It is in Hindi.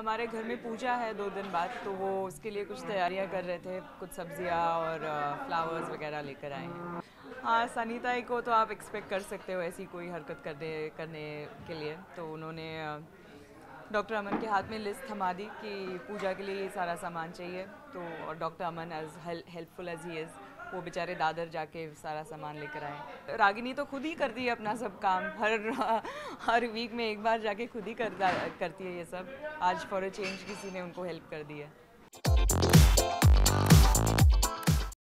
हमारे घर में पूजा है 2 दिन बाद, तो वो उसके लिए कुछ तैयारियां कर रहे थे, कुछ सब्जियां और फ्लावर्स वगैरह लेकर आए हैं। हाँ, सनीता को तो आप एक्सपेक्ट कर सकते हो ऐसी कोई हरकत करने के लिए, तो उन्होंने डॉक्टर अमन के हाथ में लिस्ट थमा दी कि पूजा के लिए ये सारा सामान चाहिए। तो और doctor Aman as helpful as he is, वो बेचारे दादर जाके सारा सामान लेकर आए। रागिनी तो खुद ही करती है अपना सब काम, हर वीक में एक बार जाके खुद ही करती है ये सब। आज फॉर अ चेंज किसी ने उनको हेल्प कर दी है।